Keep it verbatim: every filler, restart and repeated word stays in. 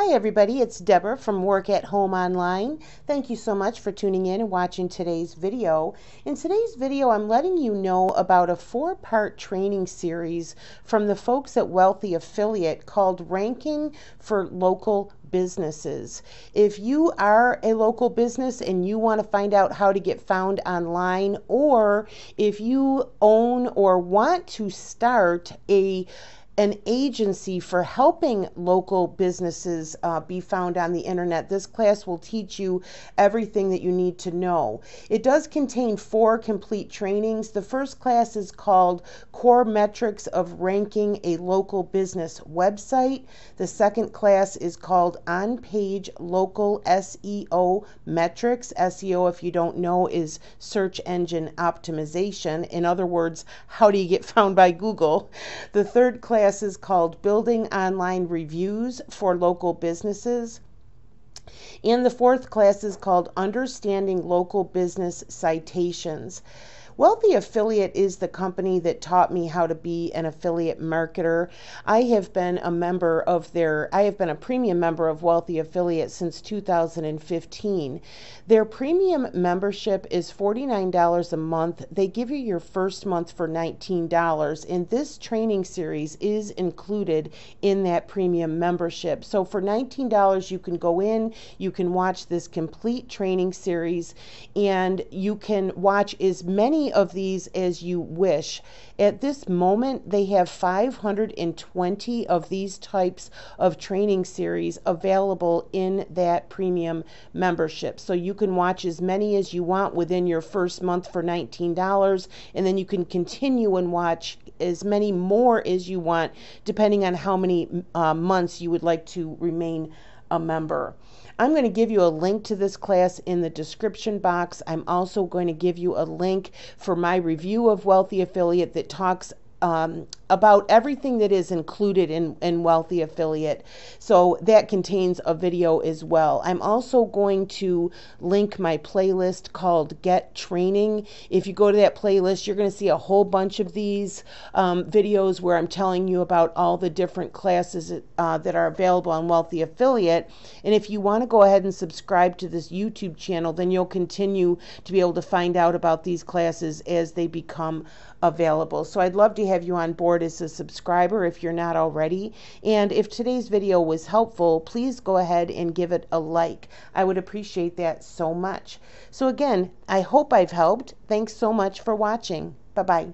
Hi everybody, it's Debra from Work at Home Online. Thank you so much for tuning in and watching today's video. In today's video, I'm letting you know about a four-part training series from the folks at Wealthy Affiliate called Ranking for Local Businesses. If you are a local business and you want to find out how to get found online, or if you own or want to start a an agency for helping local businesses uh, be found on the internet, this class will teach you everything that you need to know. It does contain four complete trainings. The first class is called Core Metrics of Ranking a Local Business Website. The second class is called On-Page Local S E O Metrics. S E O, if you don't know, is Search Engine Optimization. In other words, how do you get found by Google? The third class is called Building Online Reviews for Local Businesses. And the fourth class is called Understanding Local Business Citations. Wealthy Affiliate is the company that taught me how to be an affiliate marketer. I have been a member of their, I have been a premium member of Wealthy Affiliate since two thousand fifteen. Their premium membership is forty-nine dollars a month. They give you your first month for nineteen dollars, and this training series is included in that premium membership. So for nineteen dollars, you can go in, you can watch this complete training series, and you can watch as many of these as you wish. At this moment, they have five hundred twenty of these types of training series available in that premium membership. So you can watch as many as you want within your first month for nineteen dollars, and then you can continue and watch as many more as you want, depending on how many uh, months you would like to remain a member. I'm going to give you a link to this class in the description box. I'm also going to give you a link for my review of Wealthy Affiliate that talks um, about everything that is included in, in Wealthy Affiliate. So that contains a video as well. I'm also going to link my playlist called Get Training. If you go to that playlist, you're going to see a whole bunch of these um, videos where I'm telling you about all the different classes uh, that are available on Wealthy Affiliate. And if you want to go ahead and subscribe to this YouTube channel, then you'll continue to be able to find out about these classes as they become available. So I'd love to have you on board as a subscriber if you're not already. And if today's video was helpful, please go ahead and give it a like. I would appreciate that so much. So again, I hope I've helped. Thanks so much for watching. Bye-bye.